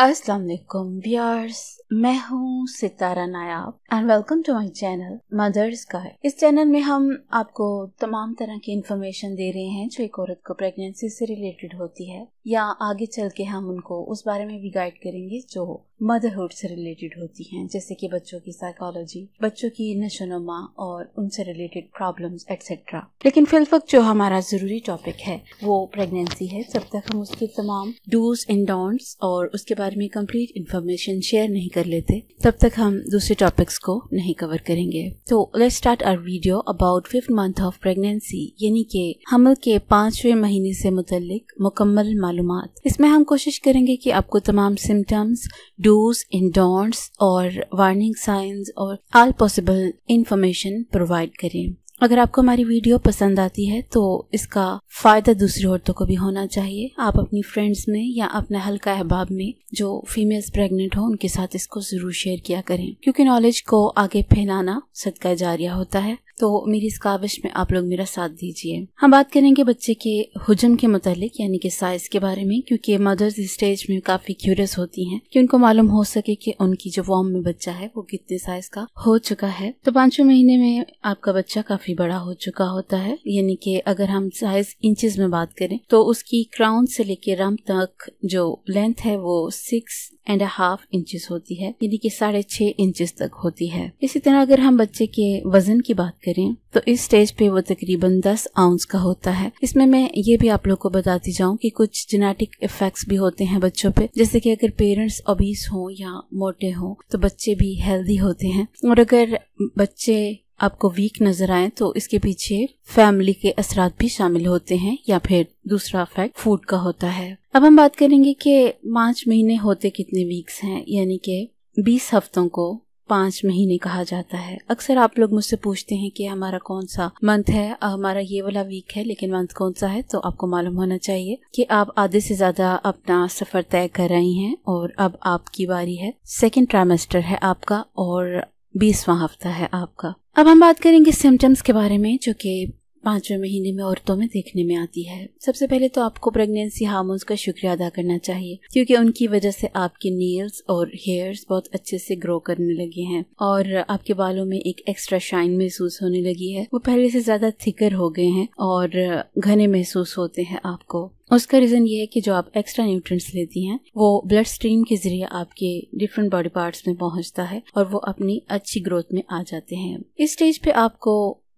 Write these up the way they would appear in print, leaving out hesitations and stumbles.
अस्सलाम वालेकुम व्यूअर्स, मैं हूँ Sitara Nayab and welcome to my channel mother's guide. इस चैनल में हम आपको तमाम तरह की इन्फॉर्मेशन दे रहे हैं जो एक औरत को प्रेगनेंसी से रिलेटेड होती है, या आगे चल के हम उनको उस बारे में भी गाइड करेंगे जो मदरहुड से रिलेटेड होती हैं, जैसे कि बच्चों की साइकोलॉजी, बच्चों की नशोनुमा और उनसे रिलेटेड प्रॉब्लम्स एक्सेट्रा। लेकिन फिल वक्त जो हमारा जरूरी टॉपिक है वो प्रेगनेंसी है। तब तक हम उसके तमाम डूज एंड डोंट्स और उसके बारे में कंप्लीट इन्फॉर्मेशन शेयर नहीं कर लेते, तब तक हम दूसरे टॉपिक्स को नहीं कवर करेंगे। तो let's start our video about 5th month of pregnancy, यानी कि हमल के 5वें महीने से मुतल्लिक मुकम्मल मालूमात। इसमें हम कोशिश करेंगे कि आपको तमाम सिम्टम्स, डूज एंड डोंट्स और वार्निंग साइंस और ऑल पॉसिबल इंफॉर्मेशन प्रोवाइड करें। अगर आपको हमारी वीडियो पसंद आती है तो इसका फायदा दूसरी औरतों को भी होना चाहिए। आप अपनी फ्रेंड्स में या अपने हल्का अहबाब में जो फीमेल्स प्रेग्नेंट हो उनके साथ इसको जरूर शेयर किया करें, क्योंकि नॉलेज को आगे फैलाना सदका जारिया होता है। तो मेरी इस काविश में आप लोग मेरा साथ दीजिए। हम बात करेंगे बच्चे के हुजम के मुतालिक, यानी कि साइज के बारे में, क्योंकि मदर्स स्टेज में काफी क्यूरियस होती हैं कि उनको मालूम हो सके कि उनकी जो वॉर्म में बच्चा है वो कितने साइज का हो चुका है। तो 5वें महीने में आपका बच्चा काफी बड़ा हो चुका होता है, यानी कि अगर हम साइज इंचेस में बात करें तो उसकी क्राउन से लेके रम तक जो लेंथ है वो 6.5 इंचेस होती है, यानी कि 6.5 इंचेस तक होती है। इसी तरह अगर हम बच्चे के वजन की बात करें तो इस स्टेज पे वो तकरीबन 10 आउंस का होता है। इसमें मैं ये भी आप लोग को बताती जाऊं कि कुछ जेनेटिक इफेक्ट्स भी होते हैं बच्चों पे, जैसे कि अगर पेरेंट्स ओबीस हो या मोटे हो तो बच्चे भी हेल्दी होते हैं, और अगर बच्चे आपको वीक नजर आए तो इसके पीछे फैमिली के असरात भी शामिल होते हैं, या फिर दूसरा फैक्ट फूड का होता है। अब हम बात करेंगे कि 5 महीने होते कितने वीक्स हैं, यानी कि 20 हफ्तों को 5 महीने कहा जाता है। अक्सर आप लोग मुझसे पूछते हैं कि हमारा कौन सा मंथ है, हमारा ये वाला वीक है लेकिन मंथ कौन सा है। तो आपको मालूम होना चाहिए कि आप आधे से ज्यादा अपना सफर तय कर रही हैं और अब आपकी बारी है, 2nd ट्राइमेस्टर है आपका और 20वां हफ्ता है आपका। अब हम बात करेंगे सिम्टम्स के बारे में जो कि 5वें महीने में औरतों में देखने में आती है। सबसे पहले तो आपको प्रेगनेंसी हार्मोन्स का शुक्रिया अदा करना चाहिए, क्योंकि उनकी वजह से आपके नेल्स और हेयर्स बहुत अच्छे से ग्रो करने लगे हैं और आपके बालों में एक एक्स्ट्रा शाइन महसूस होने लगी है। वो पहले से ज्यादा थिकर हो गए हैं और घने महसूस होते हैं आपको। उसका रीजन ये है कि जो आप एक्स्ट्रा न्यूट्रिएंट्स लेती हैं वो ब्लड स्ट्रीम के जरिए आपके डिफरेंट बॉडी पार्ट्स में पहुंचता है और वो अपनी अच्छी ग्रोथ में आ जाते हैं। इस स्टेज पे आपको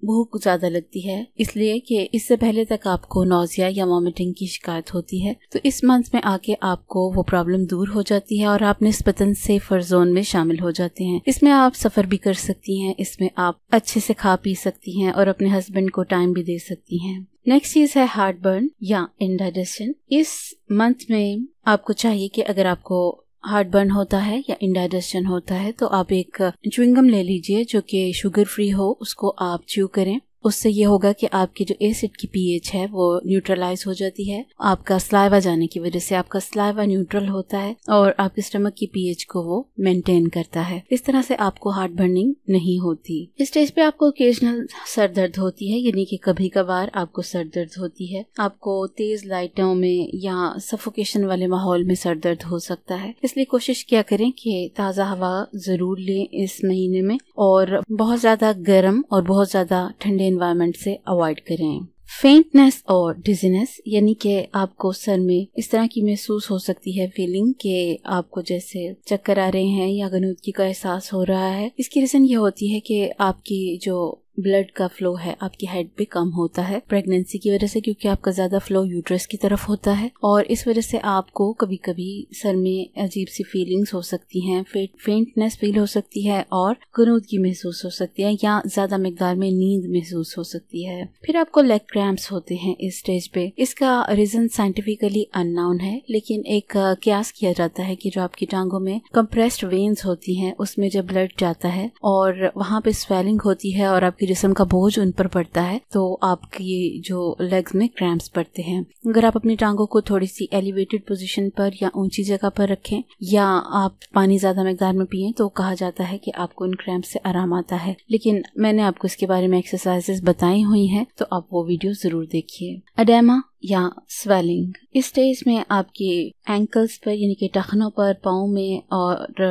भूख ज्यादा लगती है, इसलिए कि इससे पहले तक आपको नोजिया या वॉमिटिंग की शिकायत होती है, तो इस मंथ में आके आपको वो प्रॉब्लम दूर हो जाती है और आप निस्बतन सेफर जोन में शामिल हो जाते हैं। इसमें आप सफर भी कर सकती हैं, इसमें आप अच्छे से खा पी सकती हैं और अपने हस्बैंड को टाइम भी दे सकती हैं। नेक्स्ट चीज है हार्ट बर्न या इंडाइजेशन। इस मंथ में आपको चाहिए कि अगर आपको हार्ट बर्न होता है या इंडाइजेशन होता है तो आप एक च्युइंगम ले लीजिए जो कि शुगर फ्री हो, उसको आप च्यू करें। उससे ये होगा कि आपकी जो एसिड की पीएच है वो न्यूट्रलाइज हो जाती है। आपका स्लाइवा जाने की वजह से आपका स्लाइवा न्यूट्रल होता है और आपके स्टमक की पीएच को वो मेंटेन करता है। इस तरह से आपको हार्ट बर्निंग नहीं होती। इस स्टेज पे आपको ओकेजनल सर दर्द होती है, यानी कि कभी कभार आपको सर दर्द होती है। आपको तेज लाइटों में या सफोकेशन वाले माहौल में सर दर्द हो सकता है, इसलिए कोशिश किया करें कि ताज़ा हवा जरूर लें इस महीने में, और बहुत ज्यादा गर्म और बहुत ज्यादा ठंडे एनवायरनमेंट से अवॉइड करें। फेंटनेस और डिजीनेस, यानी कि आपको सर में इस तरह की महसूस हो सकती है फीलिंग कि आपको जैसे चक्कर आ रहे हैं या गनूदगी का एहसास हो रहा है। इसकी रीजन ये होती है कि आपकी जो ब्लड का फ्लो है आपकी हेड पे कम होता है प्रेगनेंसी की वजह से, क्योंकि आपका ज्यादा फ्लो यूट्रस की तरफ होता है, और इस वजह से आपको कभी कभी सर में अजीब सी फीलिंग्स हो सकती हैं, फेंटनेस फील हो सकती है और गनूदगी महसूस हो सकती है या ज्यादा मिकदार में नींद महसूस हो सकती है। फिर आपको लेग क्रैम्प्स होते हैं इस स्टेज पे। इसका रीजन साइंटिफिकली अननोन है, लेकिन एक कयास किया जाता है कि जो आपकी टांगों में कंप्रेस्ड वेन्स होती है उसमें जब ब्लड जाता है और वहाँ पे स्वेलिंग होती है और जिस्म का बोझ उन पर पड़ता है तो आपकी जो लेग्स में क्रैम्प्स पड़ते हैं। अगर आप अपनी टांगों को थोड़ी सी एलिवेटेड पोजीशन पर या ऊंची जगह पर रखें या आप पानी ज्यादा मात्रा में पिएं तो कहा जाता है कि आपको इन क्रैम्प से आराम आता है, लेकिन मैंने आपको इसके बारे में एक्सरसाइजेस बताई हुई हैं तो आप वो वीडियो जरूर देखिए। एडेमा या स्वेलिंग। इस स्टेज में आपके एंकल्स पर यानी कि टखनों पर, पाँव में और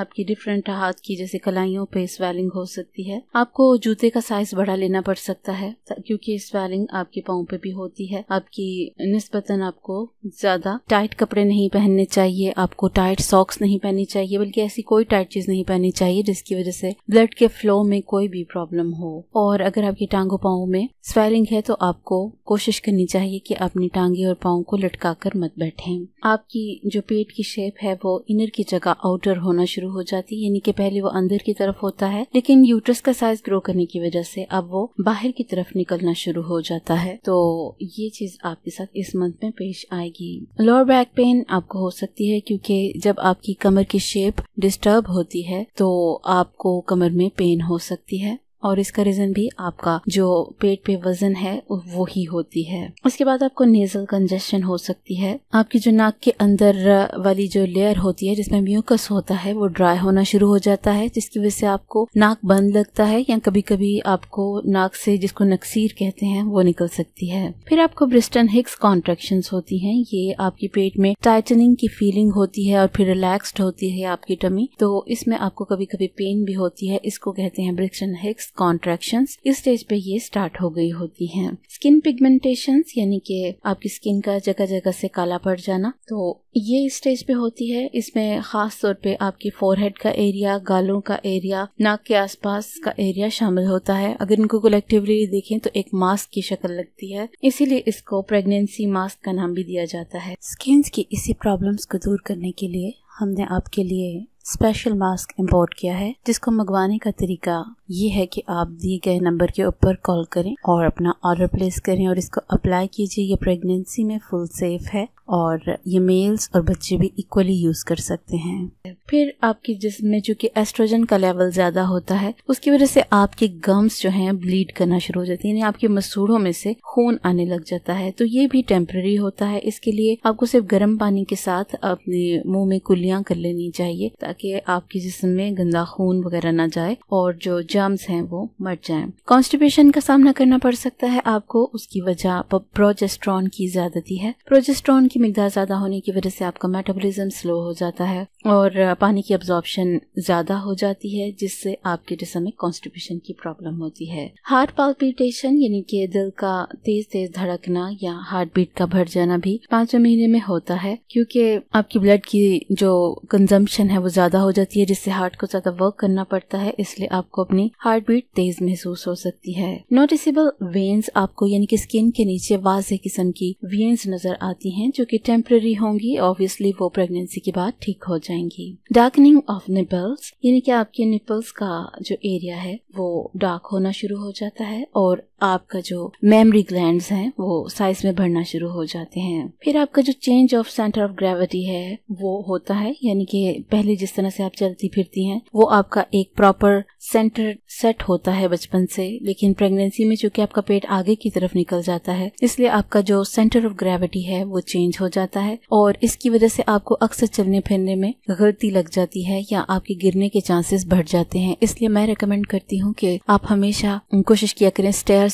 आपकी डिफरेंट हाथ की जैसे कलाइयों पे स्वेलिंग हो सकती है। आपको जूते का साइज बड़ा लेना पड़ सकता है क्योंकि स्वेलिंग आपके पाँव पे भी होती है। आपकी निस्बतन आपको ज्यादा टाइट कपड़े नहीं पहनने चाहिए, आपको टाइट सॉक्स नहीं पहननी चाहिए, बल्कि ऐसी कोई टाइट चीज नहीं पहननी चाहिए जिसकी वजह से ब्लड के फ्लो में कोई भी प्रॉब्लम हो। और अगर आपकी टांगों पाँव में स्वेलिंग है तो आपको कोशिश करनी चाहिए कि अपनी टांगे और पाँव को लटकाकर मत बैठें। आपकी जो पेट की शेप है वो इनर की जगह आउटर होना शुरू हो जाती है, यानी कि पहले वो अंदर की तरफ होता है, लेकिन यूट्रस का साइज ग्रो करने की वजह से अब वो बाहर की तरफ निकलना शुरू हो जाता है। तो ये चीज आपके साथ इस मंथ में पेश आएगी। लोअर बैक पेन आपको हो सकती है क्योंकि जब आपकी कमर की शेप डिस्टर्ब होती है तो आपको कमर में पेन हो सकती है, और इसका रीजन भी आपका जो पेट पे वजन है वो ही होती है। उसके बाद आपको नेजल कंजेशन हो सकती है। आपकी जो नाक के अंदर वाली जो लेयर होती है जिसमें म्यूकस होता है वो ड्राई होना शुरू हो जाता है, जिसकी वजह से आपको नाक बंद लगता है या कभी कभी आपको नाक से जिसको नक्सीर कहते हैं वो निकल सकती है। फिर आपको ब्रिस्टन हिक्स कॉन्ट्रेक्शंस होती है। ये आपके पेट में टाइटनिंग की फीलिंग होती है और फिर रिलैक्सड होती है आपकी टमी, तो इसमें आपको कभी कभी पेन भी होती है। इसको कहते हैं ब्रिस्टन हिक्स कॉन्ट्रैक्शंस। इस स्टेज पे ये स्टार्ट हो गई होती हैं। स्किन पिगमेंटेशंस यानी कि आपकी स्किन का जगह जगह से काला पड़ जाना, तो ये इस स्टेज पे होती है। इसमें खास तौर पे आपकी फोरहेड का एरिया, गालों का एरिया, नाक के आसपास का एरिया शामिल होता है। अगर इनको कलेक्टिवली देखें तो एक मास्क की शक्ल लगती है, इसीलिए इसको प्रेगनेंसी मास्क का नाम भी दिया जाता है। स्किन की इसी प्रॉब्लम्स को दूर करने के लिए हमने आपके लिए स्पेशल मास्क इंपोर्ट किया है, जिसको मंगवाने का तरीका ये है कि आप दिए गए नंबर के ऊपर कॉल करें और अपना ऑर्डर प्लेस करें और इसको अप्लाई कीजिए। ये प्रेगनेंसी में फुल सेफ है और ये मेल्स और बच्चे भी इक्वली यूज कर सकते हैं। फिर आपके जिस्म में जो कि एस्ट्रोजन का लेवल ज्यादा होता है उसकी वजह से आपके गम्स जो हैं ब्लीड करना शुरू हो जाती है, यानी आपके मसूड़ों में से खून आने लग जाता है, तो ये भी टेम्पररी होता है। इसके लिए आपको सिर्फ गर्म पानी के साथ अपने मुँह में कुल्लियाँ कर लेनी चाहिए ताकि आपके जिस्म में गंदा खून वगैरह ना जाए और जो जर्म्स हैं वो मट जाएं। कॉन्स्टिपेशन का सामना करना पड़ सकता है आपको, उसकी वजह प्रोजेस्ट्रॉन की ज्यादती है। प्रोजेस्ट्रॉन की मिकदार ज्यादा होने की वजह से आपका मेटाबॉलिज्म स्लो हो जाता है और पानी की अब्जॉर्प्शन ज्यादा हो जाती है, जिससे आपके जिस्म में कॉन्स्टिपेशन की प्रॉब्लम होती है। हार्ट पाल्पिटेशन यानी कि दिल का तेज तेज धड़कना या हार्ट बीट का भर जाना भी 5वें महीने में होता है, क्योंकि आपकी ब्लड की जो कंजम्पशन है वो ज्यादा हो जाती है, जिससे हार्ट को ज्यादा वर्क करना पड़ता है, इसलिए आपको अपनी हार्ट बीट तेज महसूस हो सकती है। नोटिसेबल वेन्स आपको यानी कि स्किन के नीचे वाज़े किस्म की वेन्स नजर आती हैं, जो कि टेम्पररी होंगी, ऑब्वियसली वो प्रेगनेंसी के बाद ठीक हो जाएंगी। डार्कनिंग ऑफ निपल्स यानी कि आपके निपल्स का जो एरिया है वो डार्क होना शुरू हो जाता है और आपका जो मेमोरी ग्लैंड्स हैं वो साइज में बढ़ना शुरू हो जाते हैं। फिर आपका जो change of centre of gravity है वो होता है, यानी कि पहले जिस तरह से आप चलती फिरती हैं वो आपका एक प्रॉपर सेंटर सेट होता है बचपन से, लेकिन प्रेगनेंसी में चूंकि आपका पेट आगे की तरफ निकल जाता है इसलिए आपका जो सेंटर ऑफ ग्रेविटी है वो चेंज हो जाता है और इसकी वजह से आपको अक्सर चलने फिरने में गलती लग जाती है या आपके गिरने के चांसेस बढ़ जाते हैं। इसलिए मैं रिकमेंड करती हूँ कि आप हमेशा कोशिश किया करें, स्टेयर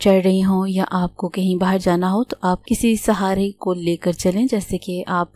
चढ़ रही हो या आपको कहीं बाहर जाना हो तो आप किसी सहारे को लेकर चलें, जैसे कि आप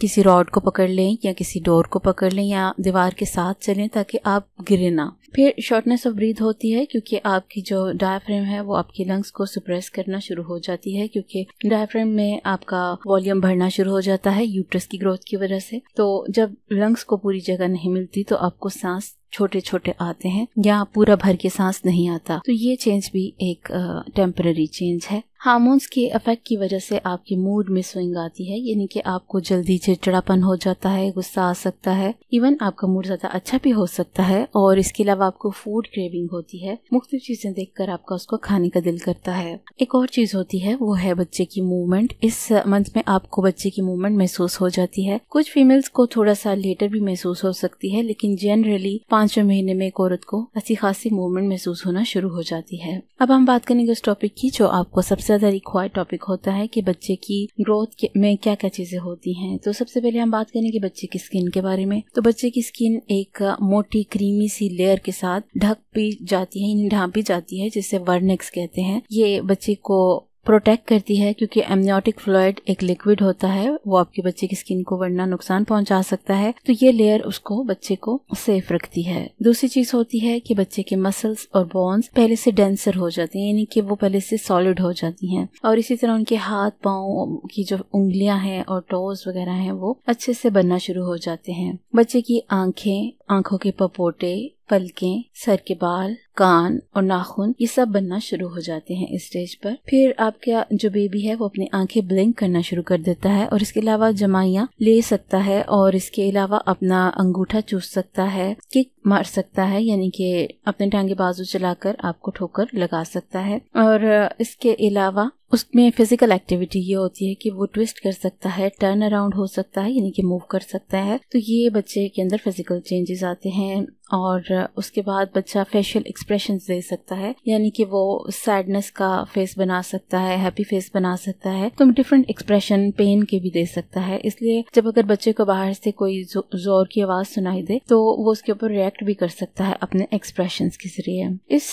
किसी रॉड को पकड़ लें या किसी डोर को पकड़ लें या दीवार के साथ चलें ताकि आप गिरे ना। फिर शॉर्टनेस ऑफ ब्रीथ होती है क्योंकि आपकी जो डायफ्राम है वो आपके लंग्स को सप्रेस करना शुरू हो जाती है, क्योंकि डायफ्राम में आपका वॉल्यूम बढ़ना शुरू हो जाता है यूट्रस की ग्रोथ की वजह से, तो जब लंग्स को पूरी जगह नहीं मिलती तो आपको सांस छोटे छोटे आते हैं या पूरा भर के सांस नहीं आता, तो ये चेंज भी एक टेम्पररी चेंज है। हार्मोन्स के इफेक्ट की वजह से आपके मूड में स्विंग आती है, यानी कि आपको जल्दी चिड़चिड़ापन हो जाता है, गुस्सा आ सकता है, इवन आपका मूड ज्यादा अच्छा भी हो सकता है। और इसके अलावा आपको फूड क्रेविंग होती है, मुख्तलिफ चीजें देखकर आपका उसको खाने का दिल करता है। एक और चीज होती है वो है बच्चे की मूवमेंट। इस मंथ में आपको बच्चे की मूवमेंट महसूस हो जाती है। कुछ फीमेल्स को थोड़ा सा लेटर भी महसूस हो सकती है, लेकिन जनरली 5वें महीने में एक औरत को अच्छी खासी मूवमेंट महसूस होना शुरू हो जाती है। अब हम बात करेंगे उस टॉपिक की जो आपको सबसे ज्यादा रिक्वायर्ड टॉपिक होता है कि बच्चे की ग्रोथ में क्या क्या चीजें होती हैं। तो सबसे पहले हम बात करेंगे बच्चे की स्किन के बारे में। तो बच्चे की स्किन एक मोटी क्रीमी सी लेयर के साथ ढक भी जाती है, ढांपी जाती है, जिसे वर्नेक्स कहते हैं। ये बच्चे को प्रोटेक्ट करती है, क्योंकि एमनियोटिक फ्लूइड एक लिक्विड होता है, वो आपके बच्चे की स्किन को वरना नुकसान पहुंचा सकता है, तो ये लेयर उसको बच्चे को सेफ रखती है। दूसरी चीज होती है कि बच्चे के मसल्स और बोन्स पहले से डेंसर हो जाते हैं, यानी कि वो पहले से सॉलिड हो जाती हैं, और इसी तरह उनके हाथ पाँव की जो उंगलियां हैं और टोज वगैरह हैं वो अच्छे से बनना शुरू हो जाते हैं। बच्चे की आंखें, आंखों के पपोटे, पलकें, सर के बाल, कान और नाखून ये सब बनना शुरू हो जाते हैं इस स्टेज पर। फिर आपका जो बेबी है वो अपनी आंखें ब्लिंक करना शुरू कर देता है, और इसके अलावा जमाइयां ले सकता है, और इसके अलावा अपना अंगूठा चूस सकता है, किक मार सकता है, यानी कि अपने टांगे बाजू चलाकर आपको ठोकर लगा सकता है। और इसके अलावा उसमें फिजिकल एक्टिविटी ये होती है कि वो ट्विस्ट कर सकता है, टर्न अराउंड हो सकता है, यानी कि मूव कर सकता है। तो ये बच्चे के अंदर फिजिकल चेंजेस आते हैं। और उसके बाद बच्चा फेशियल एक्सप्रेशंस दे सकता है, यानी कि वो सैडनेस का फेस बना सकता है, हैप्पी फेस बना सकता है, तो डिफरेंट एक्सप्रेशन पेन के भी दे सकता है। इसलिए जब अगर बच्चे को बाहर से कोई जोर की आवाज सुनाई दे तो वो उसके ऊपर रिएक्ट भी कर सकता है अपने एक्सप्रेशंस के जरिए। इस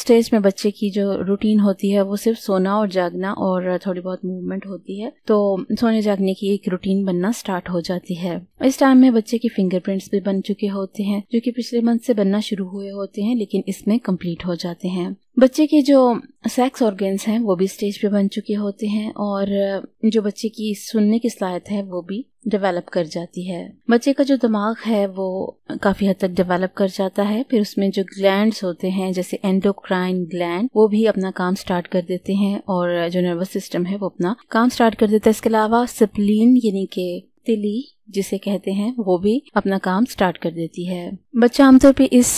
स्टेज में बच्चे की जो रूटीन होती है वो सिर्फ सोना और जागना और थोड़ी बहुत मूवमेंट होती है, तो सोने जागने की एक रूटीन बनना स्टार्ट हो जाती है। इस टाइम में बच्चे की फिंगरप्रिंट्स भी बन चुके होते हैं, जो कि पिछले मंथ से बनना शुरू हुए होते हैं, लेकिन इसमें कंप्लीट हो जाते हैं। बच्चे के जो सेक्स ऑर्गन्स हैं वो भी स्टेज पे बन चुके होते हैं, और जो बच्चे की सुनने की सलाहियत है वो भी डेवलप कर जाती है। बच्चे का जो दिमाग है वो काफी हद तक डेवलप कर जाता है। फिर उसमें जो ग्लैंड्स होते हैं जैसे एंडोक्राइन ग्लैंड, वो भी अपना काम स्टार्ट कर देते हैं, और जो नर्वस सिस्टम है वो अपना काम स्टार्ट कर देता है। इसके अलावा सिप्लिन यानी कि तिली जिसे कहते हैं वो भी अपना काम स्टार्ट कर देती है। बच्चा आमतौर पे इस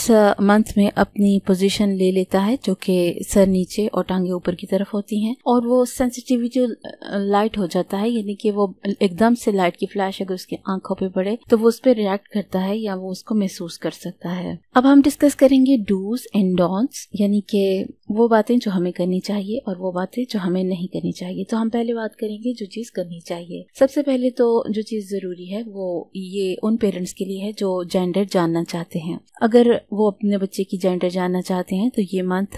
मंथ में अपनी पोजीशन ले लेता है, जो कि सर नीचे और टांगे ऊपर की तरफ होती हैं, और वो सेंसिटिविटी लाइट हो जाता है, यानी कि वो एकदम से लाइट की फ्लैश अगर उसकी आंखों पे पड़े तो वो उस पर रिएक्ट करता है या वो उसको महसूस कर सकता है। अब हम डिस्कस करेंगे डूज एंड डोंट्स, यानी कि वो बातें जो हमें करनी चाहिए और वो बातें जो हमें नहीं करनी चाहिए। तो हम पहले बात करेंगे जो चीज करनी चाहिए। सबसे पहले तो जो चीज जरूरी है वो ये उन पेरेंट्स के लिए है जो जेंडर जानना चाहते हैं। अगर वो अपने बच्चे की जेंडर जानना चाहते हैं तो ये मंथ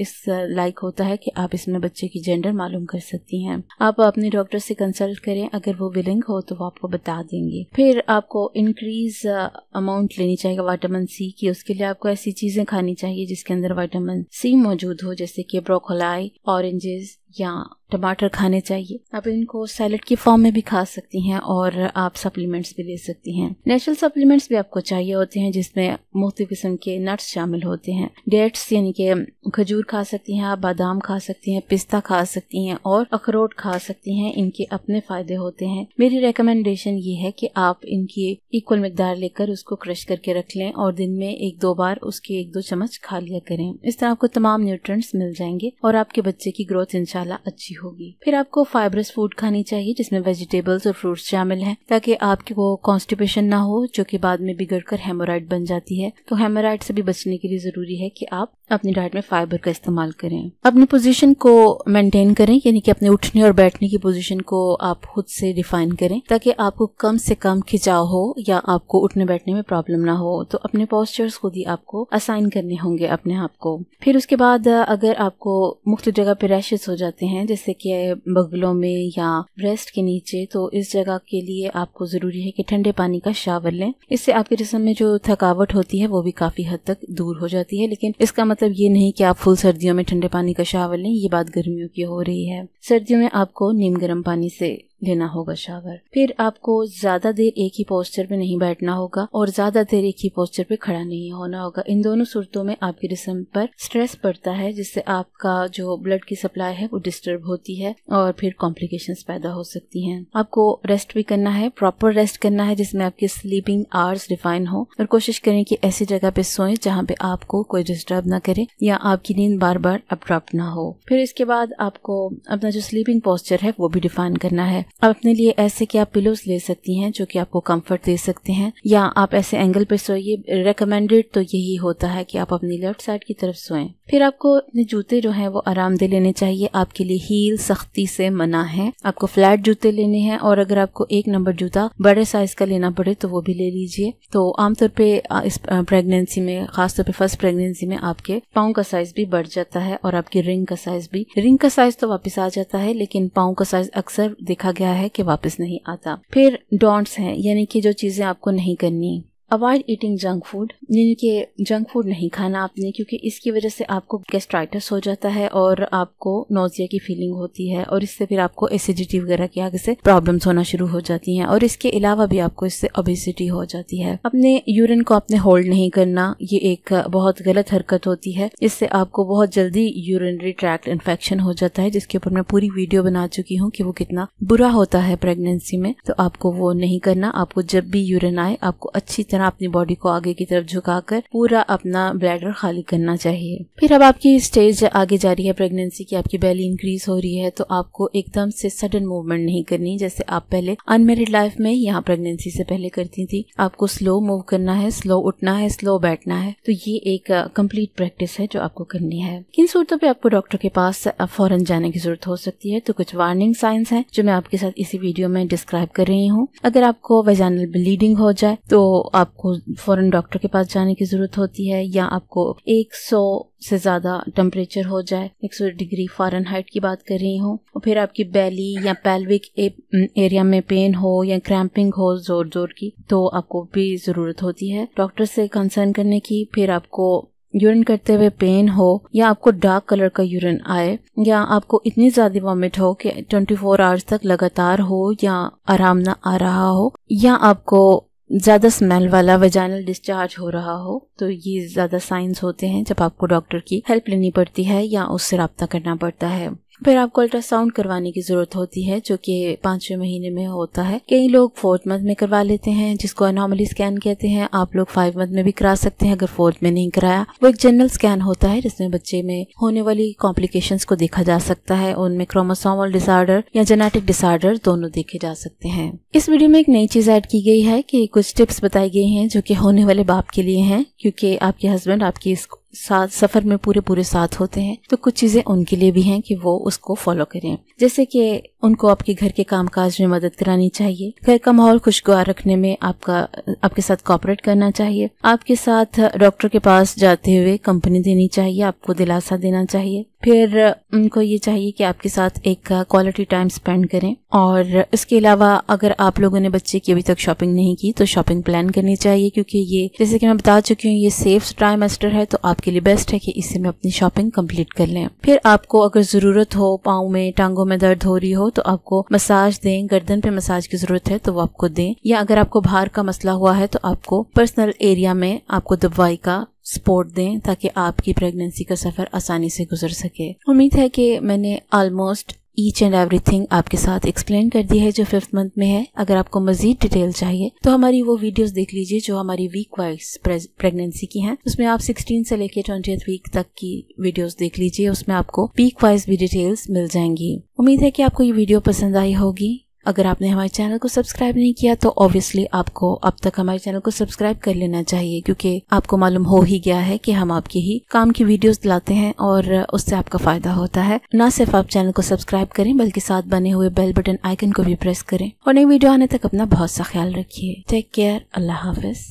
इस लायक होता है कि आप इसमें बच्चे की जेंडर मालूम कर सकती हैं। आप अपने डॉक्टर से कंसल्ट करें, अगर वो विलिंग हो तो वो आपको बता देंगे। फिर आपको इंक्रीज अमाउंट लेनी चाहिए विटामिन सी की। उसके लिए आपको ऐसी चीजें खानी चाहिए जिसके अंदर विटामिन सी मौजूद हो, जैसे कि ब्रोकोलाई, ऑरेंजेस या टमाटर खाने चाहिए। आप इनको सैलेड की फॉर्म में भी खा सकती हैं, और आप सप्लीमेंट्स भी ले सकती हैं। नेचुरल सप्लीमेंट्स भी आपको चाहिए होते हैं जिसमें मुख्तलिफ किस्म के नट्स शामिल होते हैं। डेट्स यानी कि खजूर खा सकती हैं आप, बादाम खा सकती हैं, पिस्ता खा सकती हैं और अखरोट खा सकती हैं। इनके अपने फायदे होते हैं। मेरी रिकमेंडेशन ये है कि आप इनकी इक्वल मकदार लेकर उसको क्रश करके रख लें, और दिन में 1-2 बार उसके 1-2 चम्मच खा लिया करें। इस तरह आपको तमाम न्यूट्रिएंट्स मिल जाएंगे और आपके बच्चे की ग्रोथ इंशाल्लाह अच्छी होगी। फिर आपको फाइबरस फूड खानी चाहिए जिसमें वेजिटेबल्स और फ्रूट्स शामिल हैं, ताकि आपकी वो कॉन्स्टिपेशन ना हो, जो कि बाद में बिगड़कर हेमोराइड बन जाती है। तो हेमोराइड से भी बचने के लिए जरूरी है कि आप अपनी डाइट में फाइबर का इस्तेमाल करें। अपनी पोजीशन को मेंटेन करें, यानी कि अपने उठने और बैठने की पोजीशन को आप खुद से डिफाइन करें, ताकि आपको कम से कम खिंचाव हो या आपको उठने बैठने में प्रॉब्लम ना हो। तो अपने पोस्चर्स खुद ही आपको असाइन करने होंगे अपने आप को। फिर उसके बाद अगर आपको मुख्तलिफ जगह पे रैशेस हो जाते हैं, जैसे कि बगलों में या ब्रेस्ट के नीचे, तो इस जगह के लिए आपको जरूरी है कि ठंडे पानी का शावर लें। इससे आपके जिस्म में जो थकावट होती है वो भी काफी हद तक दूर हो जाती है। लेकिन इसका मतलब ये नहीं कि आप फुल सर्दियों में ठंडे पानी का शावर लें, ये बात गर्मियों की हो रही है। सर्दियों में आपको नीम गर्म पानी से लेना होगा शावर। फिर आपको ज्यादा देर एक ही पोस्चर पे नहीं बैठना होगा और ज्यादा देर एक ही पोस्चर पे खड़ा नहीं होना होगा। इन दोनों सूरतों में आपके जिस्म पर स्ट्रेस पड़ता है, जिससे आपका जो ब्लड की सप्लाई है वो डिस्टर्ब होती है और फिर कॉम्प्लिकेशंस पैदा हो सकती हैं। आपको रेस्ट भी करना है, प्रॉपर रेस्ट करना है जिसमें आपके स्लीपिंग आवर्स डिफाइन हो, और कोशिश करें कि ऐसी जगह पे सोएं जहाँ पे आपको कोई डिस्टर्ब ना करे या आपकी नींद बार बार अब्रप्ट ना हो। फिर इसके बाद आपको अपना जो स्लीपिंग पोस्चर है वो भी डिफाइन करना है। आप अपने लिए ऐसे कि आप पिलोज ले सकती हैं जो कि आपको कंफर्ट दे सकते हैं, या आप ऐसे एंगल पे सोइए। रेकमेंडेड तो यही होता है कि आप अपनी लेफ्ट साइड की तरफ सोएं। फिर आपको अपने जूते जो हैं वो आरामदेह लेने चाहिए। आपके लिए हील सख्ती से मना है, आपको फ्लैट जूते लेने हैं। और अगर आपको एक नंबर जूता बड़े साइज का लेना पड़े तो वो भी ले लीजिए। तो आमतौर पे इस प्रेगनेंसी में, खासतौर पे फर्स्ट प्रेगनेंसी में आपके पाँव का साइज भी बढ़ जाता है और आपकी रिंग का साइज भी। रिंग का साइज तो वापस आ जाता है लेकिन पाँव का साइज अक्सर देखा गया है कि वापस नहीं आता। फिर डोंट्स हैं, यानी कि जो चीजें आपको नहीं करनी। अवॉइड ईटिंग जंक फूड, यानी कि जंक फूड नहीं खाना आपने, क्योंकि इसकी वजह से आपको गैस्ट्राइटिस हो जाता है और आपको नोजिया की फीलिंग होती है और इससे फिर आपको एसिडिटी वगैरह की आगे से प्रॉब्लम्स होना शुरू हो जाती हैं। और इसके अलावा भी आपको इससे ओबेसिटी हो जाती है। अपने यूरिन को आपने होल्ड नहीं करना, ये एक बहुत गलत हरकत होती है। इससे आपको बहुत जल्दी यूरिनरी ट्रैक्ट इन्फेक्शन हो जाता है, जिसके ऊपर मैं पूरी वीडियो बना चुकी हूँ कि वो कितना बुरा होता है प्रेगनेंसी में। तो आपको वो नहीं करना। आपको जब भी यूरिन आए आपको अच्छी तरह अपनी बॉडी को आगे की तरफ झुकाकर पूरा अपना ब्लैडर खाली करना चाहिए। फिर अब आपकी स्टेज आगे जा रही है प्रेगनेंसी की, आपकी बेली इंक्रीज हो रही है, तो आपको एकदम से सडन मूवमेंट नहीं करनी जैसे आप पहले अनमेरिड लाइफ में यहाँ प्रेगनेंसी से पहले करती थी। आपको स्लो मूव करना है, स्लो उठना है, स्लो बैठना है। तो ये एक कम्प्लीट प्रैक्टिस है जो आपको करनी है। इन सूरतों पर आपको डॉक्टर के पास फौरन जाने की जरूरत हो सकती है। तो कुछ वार्निंग साइंस है जो मैं आपके साथ इसी वीडियो में डिस्क्राइब कर रही हूँ। अगर आपको वेजाइनल ब्लीडिंग हो जाए तो आपको फौरन डॉक्टर के पास जाने की जरूरत होती है, या आपको 100 से ज्यादा टेम्परेचर हो जाए, 100 डिग्री फ़ारेनहाइट की बात कर रही हूँ, और फिर आपकी बेली या पेल्विक एरिया में पेन हो या क्रैम्पिंग हो जोर जोर की, तो आपको भी जरूरत होती है डॉक्टर से कंसर्न करने की। फिर आपको यूरिन करते हुए पेन हो, या आपको डार्क कलर का यूरिन आए, या आपको इतनी ज्यादा वॉमिट हो कि 24 आवर्स तक लगातार हो, या आराम ना आ रहा हो, या आपको ज़्यादा स्मेल वाला वेजाइनल डिस्चार्ज हो रहा हो, तो ये ज़्यादा साइंस होते हैं जब आपको डॉक्टर की हेल्प लेनी पड़ती है या उससे रब्ता करना पड़ता है। फिर आपको अल्ट्रासाउंड करवाने की जरूरत होती है जो कि 5वें महीने में होता है। कई लोग 4th मंथ में करवा लेते हैं जिसको एनोमली स्कैन कहते हैं। आप लोग 5 मंथ में भी करा सकते हैं अगर 4th में नहीं कराया। वो एक जनरल स्कैन होता है जिसमें बच्चे में होने वाली कॉम्प्लिकेशंस को देखा जा सकता है। उनमें क्रोमोसोमल डिसऑर्डर या जेनेटिक डिसऑर्डर दोनों देखे जा सकते हैं। इस वीडियो में एक नई चीज ऐड की गई है कि कुछ टिप्स बताई गई हैं जो कि होने वाले बाप के लिए हैं, क्योंकि आपके हस्बैंड आपकी इस साथ सफर में पूरे साथ होते हैं। तो कुछ चीजें उनके लिए भी हैं कि वो उसको फॉलो करें, जैसे कि उनको आपके घर के कामकाज में मदद करानी चाहिए, घर का माहौल खुशगवार रखने में आपके साथ कोऑपरेट करना चाहिए, आपके साथ डॉक्टर के पास जाते हुए कंपनी देनी चाहिए, आपको दिलासा देना चाहिए। फिर उनको ये चाहिए कि आपके साथ एक क्वालिटी टाइम स्पेंड करें। और इसके अलावा अगर आप लोगों ने बच्चे की अभी तक शॉपिंग नहीं की तो शॉपिंग प्लान करनी चाहिए, क्योंकि ये जैसे कि मैं बता चुकी हूँ ये सेफ ट्राइमेस्टर है, तो आपके लिए बेस्ट है कि इसी में अपनी शॉपिंग कंप्लीट कर लें। फिर आपको अगर जरूरत हो, पाँव में टांगों में दर्द हो रही हो तो आपको मसाज दें, गर्दन पे मसाज की जरूरत है तो वो आपको दें, या अगर आपको भार का मसला हुआ है तो आपको पर्सनल एरिया में आपको दवाई का सपोर्ट दें ताकि आपकी प्रेगनेंसी का सफर आसानी से गुजर सके। उम्मीद है कि मैंने ऑलमोस्ट ईच एंड एवरीथिंग आपके साथ एक्सप्लेन कर दी है जो 5th मंथ में है। अगर आपको मजीद डिटेल चाहिए तो हमारी वो वीडियोस देख लीजिए जो हमारी वीक वाइज प्रेगनेंसी की हैं। उसमें आप 16 से लेकर 20th वीक तक की वीडियोस देख लीजिए, उसमें आपको वीक वाइज भी डिटेल्स मिल जाएंगी। उम्मीद है कि आपको ये वीडियो पसंद आई होगी। अगर आपने हमारे चैनल को सब्सक्राइब नहीं किया तो ऑब्वियसली आपको अब तक हमारे चैनल को सब्सक्राइब कर लेना चाहिए, क्योंकि आपको मालूम हो ही गया है कि हम आपके ही काम की वीडियोस लाते हैं और उससे आपका फायदा होता है। ना सिर्फ आप चैनल को सब्सक्राइब करें बल्कि साथ बने हुए बेल बटन आइकन को भी प्रेस करें। और नई वीडियो आने तक अपना बहुत सा ख्याल रखिए। Take care. अल्लाह हाफिज।